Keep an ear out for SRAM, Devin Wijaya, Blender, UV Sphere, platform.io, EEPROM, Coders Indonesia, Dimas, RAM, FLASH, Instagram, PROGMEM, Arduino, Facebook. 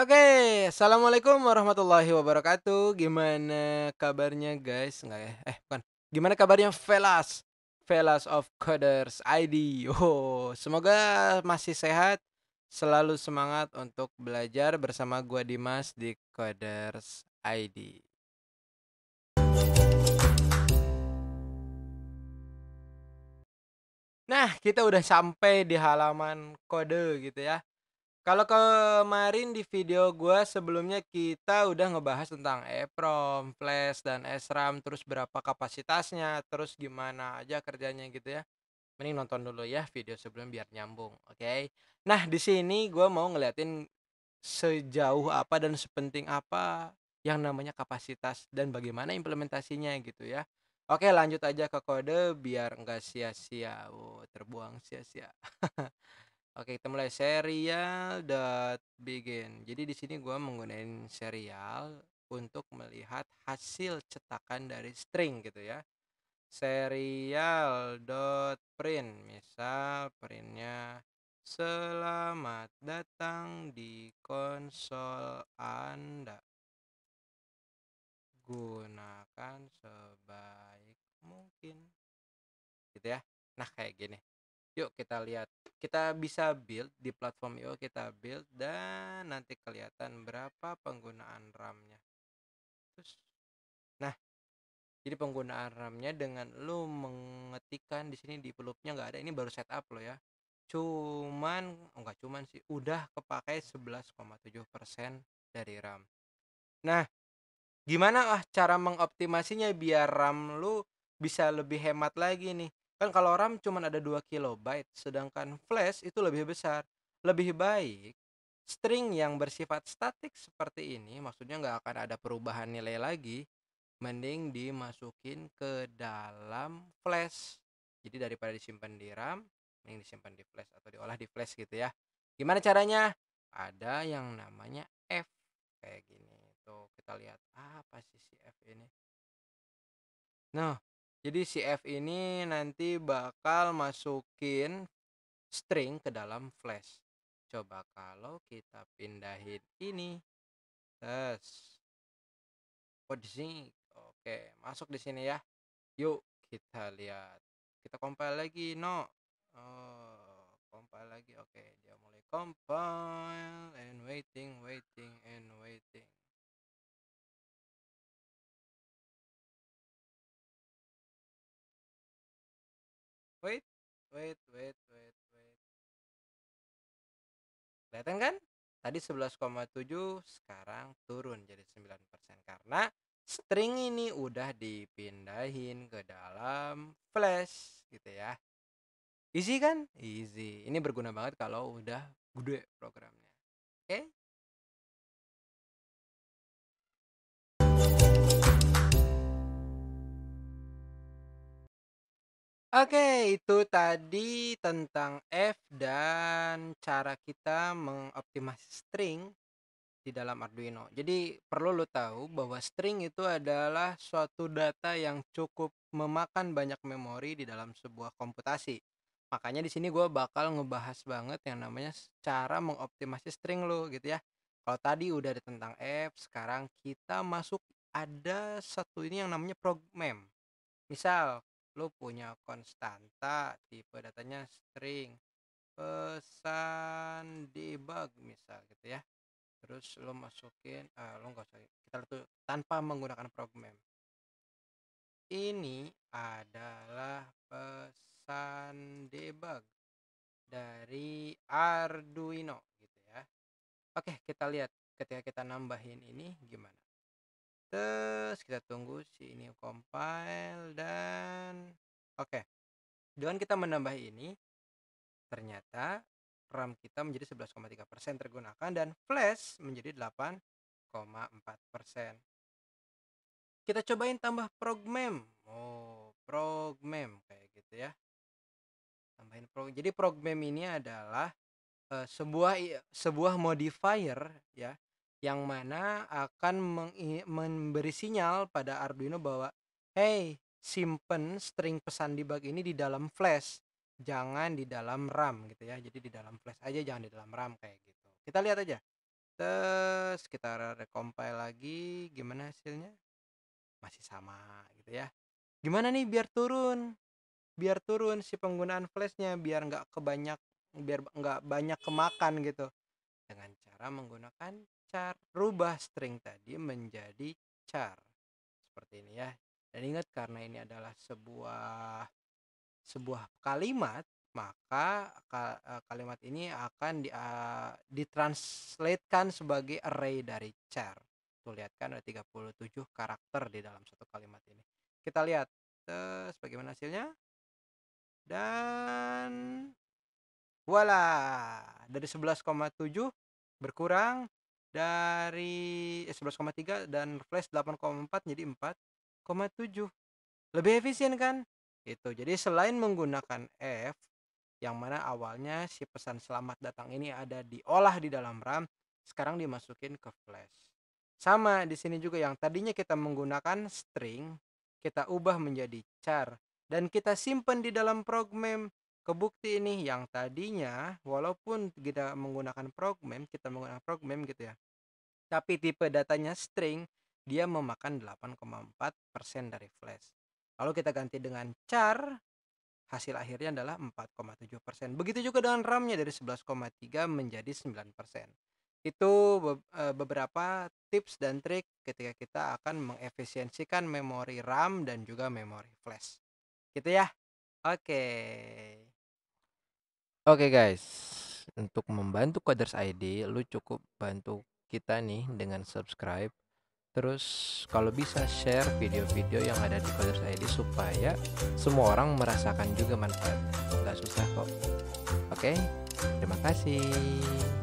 Oke, assalamualaikum warahmatullahi wabarakatuh. Gimana kabarnya guys? Enggak ya? Bukan. Gimana kabarnya Velas? Velas of Coders ID. Oh, semoga masih sehat, selalu semangat untuk belajar bersama gua Dimas di Coders ID. Nah, kita udah sampai di halaman kode gitu ya. Kalau kemarin di video gue sebelumnya kita udah ngebahas tentang EEPROM, FLASH, dan SRAM. Terus berapa kapasitasnya, terus gimana aja kerjanya gitu ya. Mending nonton dulu ya video sebelum biar nyambung, oke? Nah, di sini gue mau ngeliatin sejauh apa dan sepenting apa yang namanya kapasitas dan bagaimana implementasinya gitu ya. Oke, lanjut aja ke kode biar nggak sia-sia, terbuang sia-sia. Oke, kita mulai serial.begin. Jadi di sini gue menggunakan serial untuk melihat hasil cetakan dari string gitu ya. Serial.print, misal printnya selamat datang di konsol Anda. Gunakan sebaik mungkin gitu ya. Nah, kayak gini. Yuk kita lihat. Kita bisa build di platform.io, kita build dan nanti kelihatan berapa penggunaan RAM-nya. Terus nah, jadi penggunaan RAM-nya dengan lu mengetikkan di sini di pelupnya nggak ada. Ini baru setup lo ya. Enggak cuman sih, udah kepakai 11,7% dari RAM. Nah, gimana cara mengoptimasinya biar RAM lu bisa lebih hemat lagi nih? Kan kalau RAM cuma ada 2 KB, sedangkan flash itu lebih besar. Lebih baik string yang bersifat statik seperti ini, maksudnya nggak akan ada perubahan nilai lagi, mending dimasukin ke dalam flash. Jadi daripada disimpan di RAM, mending disimpan di flash atau diolah di flash gitu ya. Gimana caranya? Ada yang namanya F kayak gini. Kita lihat apa sih si F ini. Nah, jadi si F ini nanti bakal masukin string ke dalam flash. Coba kalau kita pindahin ini, tes oke, masuk di sini ya. Yuk kita lihat, kita compile lagi. Compile lagi. Oke, dia mulai compile and waiting. Wait. Kelihatan kan? Tadi 11,7, sekarang turun jadi 9% karena string ini udah dipindahin ke dalam flash gitu ya. Easy kan? Easy. Ini berguna banget kalau udah gede programnya. Oke? Oke, itu tadi tentang F dan cara kita mengoptimasi string di dalam Arduino. Jadi perlu lo tahu bahwa string itu adalah suatu data yang cukup memakan banyak memori di dalam sebuah komputasi. Makanya di sini gue bakal ngebahas banget yang namanya cara mengoptimasi string lo gitu ya. Kalau tadi udah ada tentang F, sekarang kita masuk ada satu ini yang namanya PROGMEM. Misal lu punya konstanta tipe datanya string, pesan debug misal gitu ya. Terus lu masukin tanpa menggunakan PROGMEM. Ini adalah pesan debug dari Arduino gitu ya. Oke, kita lihat ketika kita nambahin ini gimana. Terus kita tunggu si ini compile dan oke. Dengan kita menambah ini, ternyata RAM kita menjadi 11,3% tergunakan dan flash menjadi 8,4%. Kita cobain tambah PROGMEM. PROGMEM kayak gitu ya. Tambahin jadi PROGMEM ini adalah sebuah modifier ya, yang mana akan memberi sinyal pada Arduino bahwa hey, simpen string pesan debug ini di dalam flash, jangan di dalam RAM gitu ya. Jadi di dalam flash aja, jangan di dalam RAM kayak gitu. Kita lihat aja. Terus kita recompile lagi, gimana hasilnya? Masih sama gitu ya. Gimana nih biar turun? Biar turun si penggunaan flashnya, biar nggak banyak kemakan gitu. Dengan cara menggunakan char, rubah string tadi menjadi char. Seperti ini ya. Dan ingat, karena ini adalah sebuah kalimat, maka kalimat ini akan ditranslatekan sebagai array dari char. Tuh lihat kan ada 37 karakter di dalam satu kalimat ini. Kita lihat terus bagaimana hasilnya. Dan voila, dari 11,7 berkurang dari 11,3 dan flash 8,4 jadi 4,7. Lebih efisien kan? Itu. Jadi selain menggunakan F yang mana awalnya si pesan selamat datang ini ada diolah di dalam RAM, sekarang dimasukin ke flash. Sama di sini juga, yang tadinya kita menggunakan string kita ubah menjadi char dan kita simpan di dalam progmem. Kebukti ini yang tadinya walaupun kita menggunakan progmem, gitu ya, tapi tipe datanya string, dia memakan 8,4% dari flash. Lalu kita ganti dengan char, hasil akhirnya adalah 4,7%. Begitu juga dengan RAM-nya, dari 11,3 menjadi 9%. Itu beberapa tips dan trik ketika kita akan mengefisiensikan memori RAM dan juga memori flash, gitu ya. Oke guys, untuk membantu Coders ID, lu cukup bantu kita nih dengan subscribe. Terus kalau bisa share video-video yang ada di Coders ID supaya semua orang merasakan juga manfaatnya. Gak susah kok. Oke, terima kasih.